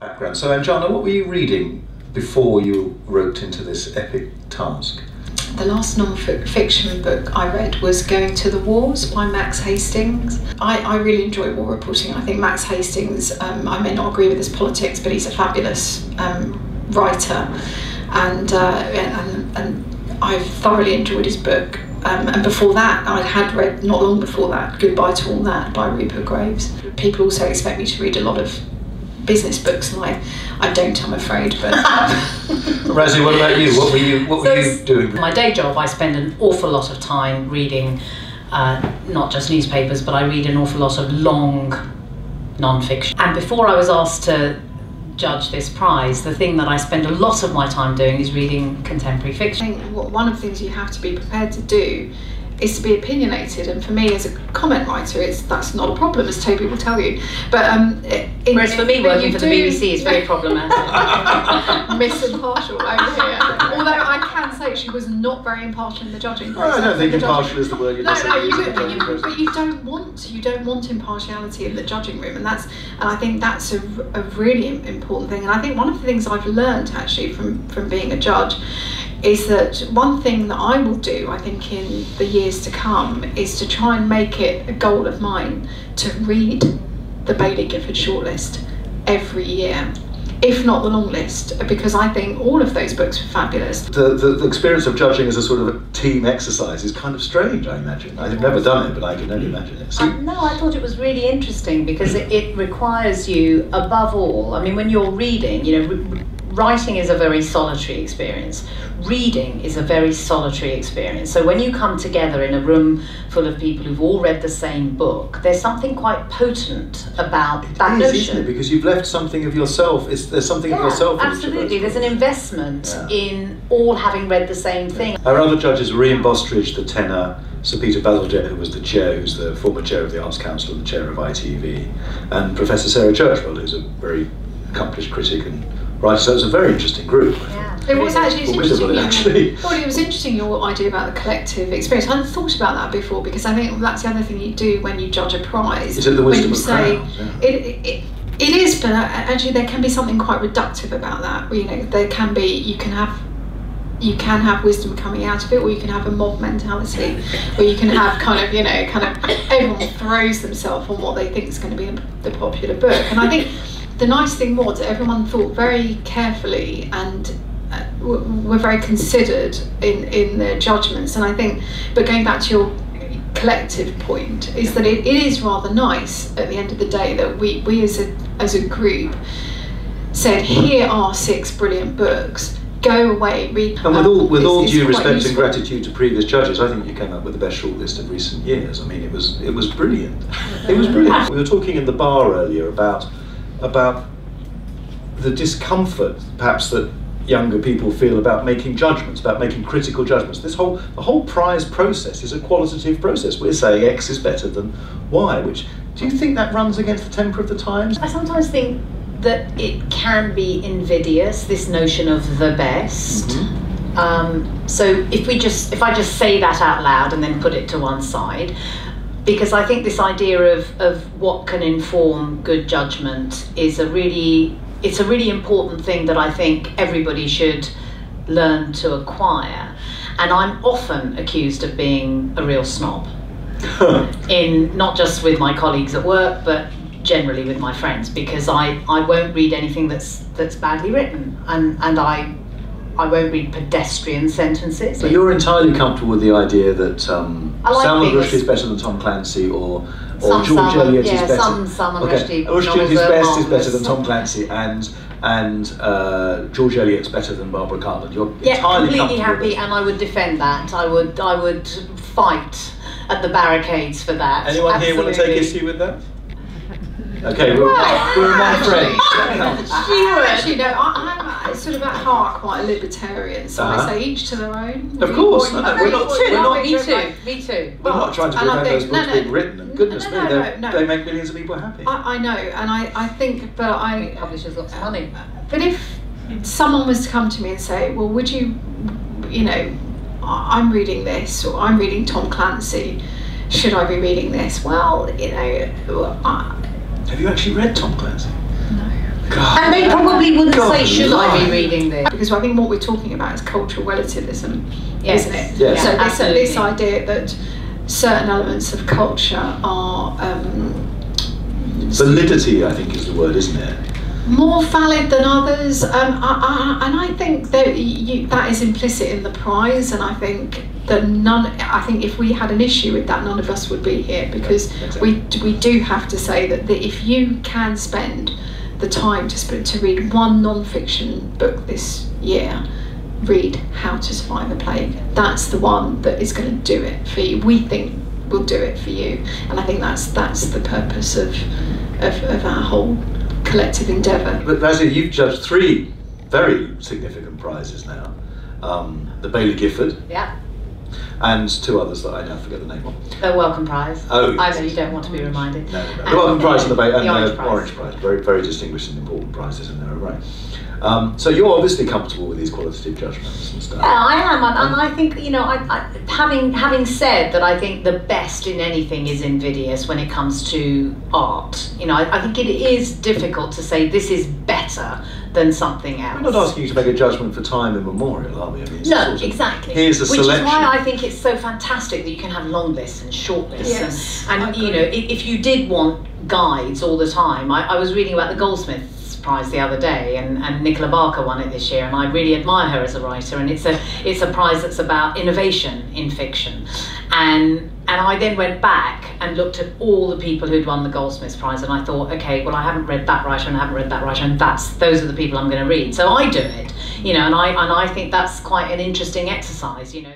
background. So Anjana, what were you reading before you wrote into this epic task? The last non-fiction book I read was Going to the Wars by Max Hastings. I really enjoy war reporting. I think Max Hastings, I may not agree with his politics, but he's a fabulous writer, and I've thoroughly enjoyed his book. And before that, I had read, not long before that, Goodbye to All That by Rupert Graves. People also expect me to read a lot of business books, and I don't, I'm afraid. But Razzie, what about you? What were you doing? My day job, I spend an awful lot of time reading not just newspapers, but I read an awful lot of long non-fiction. And before I was asked to judge this prize, the thing that I spend a lot of my time doing is reading contemporary fiction. I think one of the things you have to be prepared to do is to be opinionated, and for me as a comment writer, that's not a problem, as Toby will tell you. But whereas for me, working for the BBC is very problematic. Miss Impartial over here. Although I can say she was not very impartial in the judging process. No, I don't think impartial is the word you're necessarily using. But you don't want impartiality in the judging room, and I think that's a really important thing. And I think one of the things I've learned actually from being a judge is that one thing that I will do, I think, in the years to come, is to try and make it a goal of mine to read the Baillie Gifford shortlist every year, if not the long list, because I think all of those books were fabulous. The experience of judging as a sort of a team exercise is kind of strange, I imagine. I've never done it, but I can only imagine it. So no, I thought it was really interesting because it requires you, above all, I mean, when you're reading, you know, writing is a very solitary experience. Reading is a very solitary experience. So when you come together in a room full of people who've all read the same book, there's something quite potent about that notion. It is, isn't it? Because you've left something of yourself. There's something of yourself. Absolutely. There's an investment in all having read the same thing. Our other judges were Ian Bostridge, the tenor, Sir Peter Bazalgette, who was the chair, who's the former chair of the Arts Council and the chair of ITV, and Professor Sarah Churchwell, who's a very accomplished critic and right, so it was a very interesting group. Yeah. It was interesting, your idea about the collective experience. I hadn't thought about that before, because I think that's the other thing you do when you judge a prize. Is it the wisdom of crowds? Yeah. It is, but actually there can be something quite reductive about that. You know, there can be, you can have wisdom coming out of it, or you can have a mob mentality, or you can have kind of everyone throws themselves on what they think is going to be the popular book. And I think the nice thing was that everyone thought very carefully and were very considered in their judgments. And I think, but going back to your collective point, is that it is rather nice at the end of the day that we as a group said, here are 6 brilliant books. Go away, read. And with all due respect and gratitude to previous judges, I think you came up with the best shortlist of recent years. I mean, it was brilliant. It was brilliant. We were talking in the bar earlier about the discomfort perhaps that younger people feel about making judgments, about making critical judgments. The whole prize process is a qualitative process. We're saying X is better than Y, which, do you think that runs against the temper of the times? I sometimes think that it can be invidious, this notion of the best. Mm-hmm. So if I just say that out loud and then put it to one side, because I think this idea of what can inform good judgment is a really important thing that I think everybody should learn to acquire. And I'm often accused of being a real snob, not just with my colleagues at work, but generally with my friends, because I won't read anything that's badly written, and I won't read pedestrian sentences. But you're entirely comfortable with the idea that like Salman Rushdie is better than Tom Clancy, or George Eliot is better. Salman Rushdie's best is better than Tom Clancy, and George Eliot's better than Barbara Cartland. You're entirely completely happy, and I would defend that. I would fight at the barricades for that. Anyone here want to take issue with that? Okay, we're among friends. Actually, no, I'm sort of at heart quite a libertarian, so I say each to their own. Of course, me too. We're not trying to prevent those books being written, and goodness me, they make millions of people happy. I know, and I think, but I publishers lots of money. But if someone was to come to me and say, well, would you, you know, I'm reading this, or I'm reading Tom Clancy, should I be reading this? Well, you know, have you actually read Tom Clancy? No. God. And they probably wouldn't God say, should I be reading this? Because I think what we're talking about is cultural relativism, yes, isn't it? Yes. So yeah, this idea that certain elements of culture are... validity, I think, is the word, isn't it? More valid than others, and I think that that is implicit in the prize, and I think that I think if we had an issue with that, none of us would be here, because we do have to say that, if you can spend the time to read one non-fiction book this year, read How to Survive a Plague. That's the one that is going to do it for you. We think will do it for you, and I think that's the purpose of our whole collective endeavour. But Bazalgette, you've judged 3 very significant prizes now. The Baillie Gifford. Yeah. And 2 others that I now forget the name of. The Welcome Prize. Oh. I really don't want to be reminded. No, no. The Welcome Prize and the Orange Prize. Very, very distinguished and important prizes in their own right. So you're obviously comfortable with these qualitative judgments and stuff. Yeah, I am, and I think, you know, having said that, I think the best in anything is invidious when it comes to art. You know, I think it is difficult to say this is better than something else. I'm not asking you to make a judgment for time immemorial, are we? I mean, no, exactly. Here's a selection. Which is why I think it's so fantastic that you can have long lists and short lists. Yes, and you know, if you did want guides all the time, I was reading about the Goldsmiths Prize the other day, and Nicola Barker won it this year, and I really admire her as a writer, and it's a prize that's about innovation in fiction, and I then went back and looked at all the people who'd won the Goldsmiths Prize, and I thought, okay, well, I haven't read that writer, and I haven't read that writer, and those are the people I'm going to read, so I do it, you know, and I think that's quite an interesting exercise, you know.